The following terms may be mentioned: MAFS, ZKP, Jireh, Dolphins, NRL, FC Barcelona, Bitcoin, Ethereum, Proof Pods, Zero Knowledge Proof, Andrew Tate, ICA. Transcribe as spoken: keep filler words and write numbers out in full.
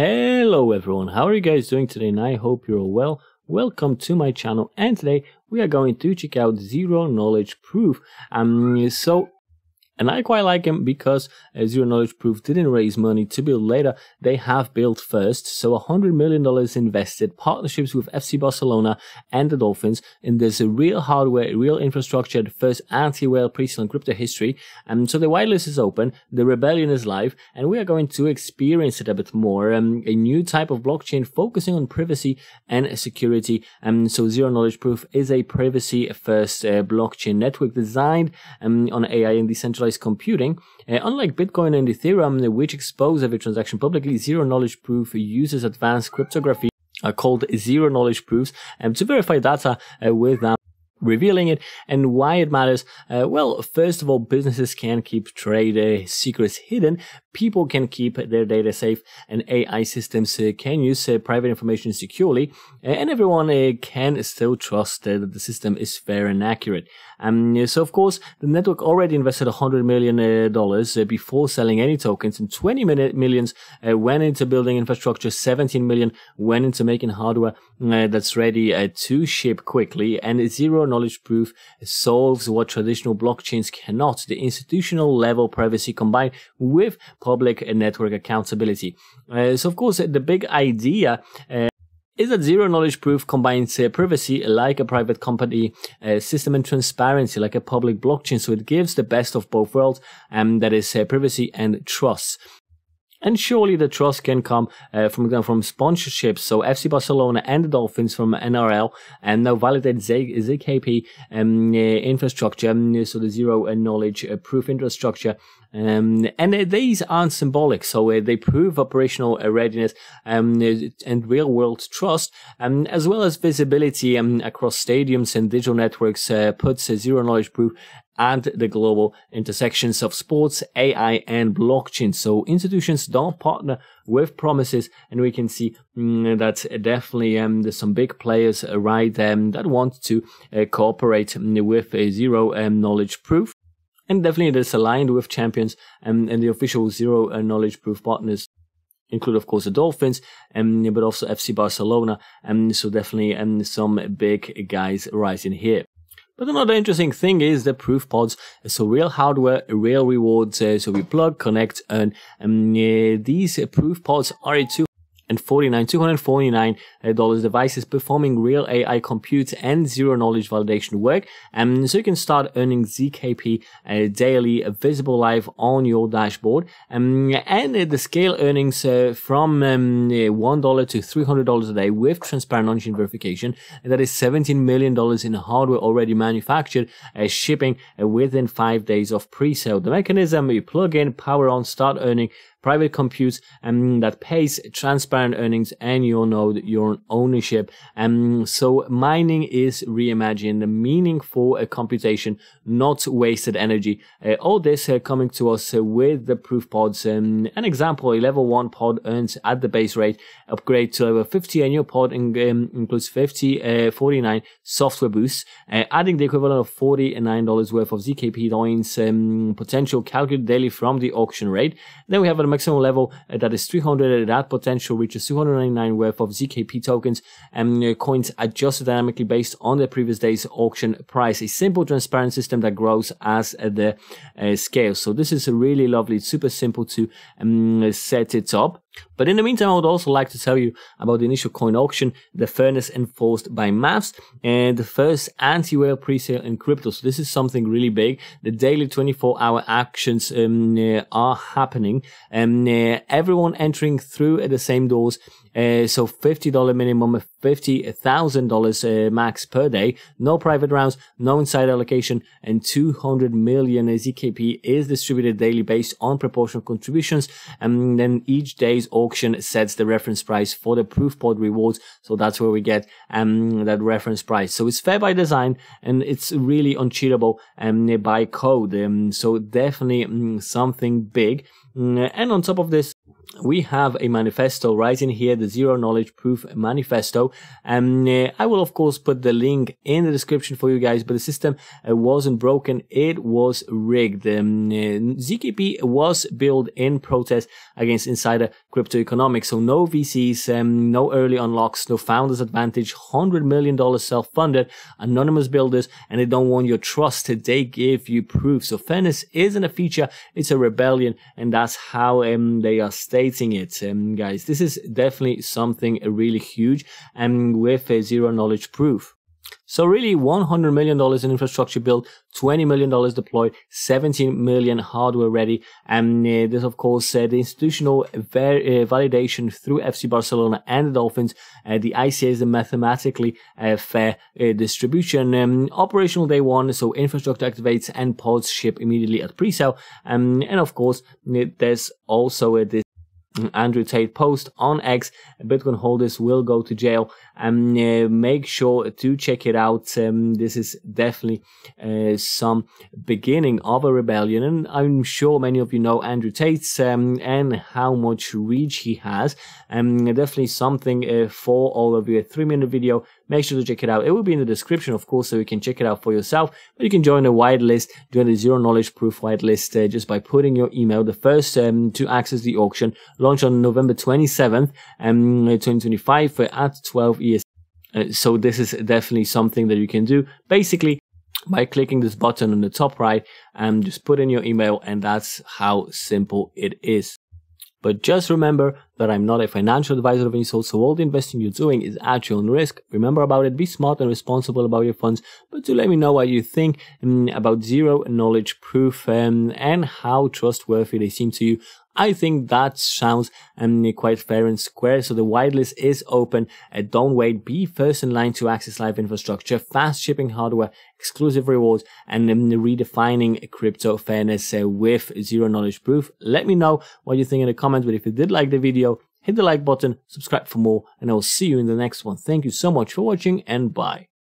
Hello everyone, how are you guys doing today? And I hope you're all well. Welcome to my channel, and today we are going to check out Zero Knowledge Proof. Um, so, and I quite like him because uh, Zero Knowledge Proof didn't raise money to build later, they have built first. So one hundred million dollars invested, partnerships with F C Barcelona and the Dolphins, and there's a real hardware, real infrastructure, the first anti-whale pre-sale in crypto history. And um, so the whitelist is open, the rebellion is live, and we are going to experience it a bit more. Um, a new type of blockchain focusing on privacy and security. And um, so Zero Knowledge Proof is a privacy-first uh, blockchain network designed um, on A I and decentralized computing. Uh, unlike Bitcoin and Ethereum, which expose every transaction publicly, Zero Knowledge Proof uses advanced cryptography uh, called Zero Knowledge Proofs um, to verify data uh, without revealing it. And why it matters? Uh, well, first of all, businesses can keep trade uh, secrets hidden, people can keep their data safe, and A I systems uh, can use uh, private information securely, and everyone uh, can still trust uh, that the system is fair and accurate. Um, so, of course, the network already invested one hundred million dollars uh, before selling any tokens, and twenty million uh, went into building infrastructure, seventeen million went into making hardware uh, that's ready uh, to ship quickly. And Zero Knowledge Proof solves what traditional blockchains cannot: the institutional level privacy combined with public network accountability. Uh, so, of course, the big idea Uh, is that Zero Knowledge Proof combines uh, privacy like a private company uh, system and transparency like a public blockchain. So it gives the best of both worlds, and um, that is uh, privacy and trust. And surely the trust can come uh, from from sponsorships. So F C Barcelona and the Dolphins from N R L and now validate Z ZKP um, uh, infrastructure, um, so the Zero Knowledge Proof infrastructure. Um, and uh, these aren't symbolic, so uh, they prove operational uh, readiness um, and real-world trust, um, as well as visibility um, across stadiums and digital networks. Uh, puts uh, Zero Knowledge Proof at the global intersections of sports, A I, and blockchain. So institutions don't partner with promises, and we can see mm, that definitely um, there's some big players uh, right there um, that want to uh, cooperate um, with uh, Zero um, Knowledge Proof. And definitely it is aligned with champions and, and the official Zero Knowledge Proof partners include, of course, the Dolphins, um, but also F C Barcelona. And so definitely um, some big guys rising here. But another interesting thing is the Proof Pods. So real hardware, real rewards. Uh, so we plug, connect, earn. Um, uh, these uh, Proof Pods are a two. And two hundred forty-nine dollars devices performing real A I compute and zero knowledge validation work. And um, so you can start earning Z K P uh, daily, uh, visible live on your dashboard. Um, and uh, the scale earnings uh, from um, one dollar to three hundred dollars a day with transparent on-chain verification. And that is seventeen million dollars in hardware already manufactured, uh, shipping uh, within five days of pre-sale. The mechanism: you plug in, power on, start earning. Private compute um, that pays transparent earnings, and you know your ownership. Um, so mining is reimagined, meaningful uh, computation, not wasted energy. Uh, all this uh, coming to us uh, with the Proof Pods. Um, an example: a level one pod earns at the base rate. Upgrade to level fifty, and your pod in, um, includes fifty, uh, forty-nine software boosts, uh, adding the equivalent of forty-nine dollars worth of Z K P coins um, potential, calculated daily from the auction rate. Then we have a maximum level uh, that is three hundred. That potential reaches two hundred ninety-nine worth of Z K P tokens and uh, coins, adjusted dynamically based on the previous day's auction price. A simple, transparent system that grows as uh, the uh, scale. So this is a really lovely, super simple to um, set it up. But in the meantime, I would also like to tell you about the initial coin auction, the fairness enforced by M A F S, and the first anti-whale pre-sale in crypto. So this is something really big. The daily twenty-four hour auctions um, uh, are happening, and um, uh, everyone entering through uh, the same doors. Uh, so fifty dollar minimum, fifty thousand dollars uh, max per day, no private rounds, no inside allocation, and two hundred million Z K P is distributed daily based on proportional contributions. And then each day's auction sets the reference price for the Proof Pod rewards. So that's where we get um, that reference price. So it's fair by design, and it's really uncheatable um, by code. Um, so definitely um, something big. And on top of this, we have a manifesto right in here, the Zero Knowledge Proof manifesto. And um, uh, I will, of course, put the link in the description for you guys, but the system uh, wasn't broken. It was rigged. Um, uh, Z K P was built in protest against insider crypto economics. So no V Cs, um, no early unlocks, no founders advantage, one hundred million dollars self-funded, anonymous builders, and they don't want your trust. They give you proof. So fairness isn't a feature, it's a rebellion, and that's how um, they are stating it. Um, guys, this is definitely something really huge, and um, with a Zero Knowledge Proof. So really one hundred million dollars in infrastructure built, twenty million dollars deployed, seventeen million dollars hardware ready. And uh, this, of course, uh, the institutional ver uh, validation through F C Barcelona and the Dolphins. Uh, the I C A is the mathematically uh, fair uh, distribution. Um, operational day one, so infrastructure activates and pods ship immediately at pre-sale. Um, and, of course, there's also uh, this Andrew Tate post on X, Bitcoin holders will go to jail, and uh, make sure to check it out. Um, this is definitely uh, some beginning of a rebellion, and I'm sure many of you know Andrew Tate um, and how much reach he has, and um, definitely something uh, for all of you. A three minute video, make sure to check it out. It will be in the description, of course, so you can check it out for yourself, but you can join the whitelist, join the Zero Knowledge Proof whitelist uh, just by putting your email, the first um, to access the auction. Launched on November twenty-seventh, um, twenty twenty-five, uh, at twelve E S T. Uh, so this is definitely something that you can do, basically by clicking this button on the top right, and just put in your email, and that's how simple it is. But just remember that I'm not a financial advisor of any sort, so all the investing you're doing is at your own risk. Remember about it, be smart and responsible about your funds, but do let me know what you think um, about Zero Knowledge Proof um, and how trustworthy they seem to you. I think that sounds um, quite fair and square. So the whitelist is open. Uh, don't wait. Be first in line to access live infrastructure, fast shipping hardware, exclusive rewards, and um, redefining crypto fairness uh, with Zero Knowledge Proof. Let me know what you think in the comments. But if you did like the video, hit the like button, subscribe for more, and I will see you in the next one. Thank you so much for watching, and bye.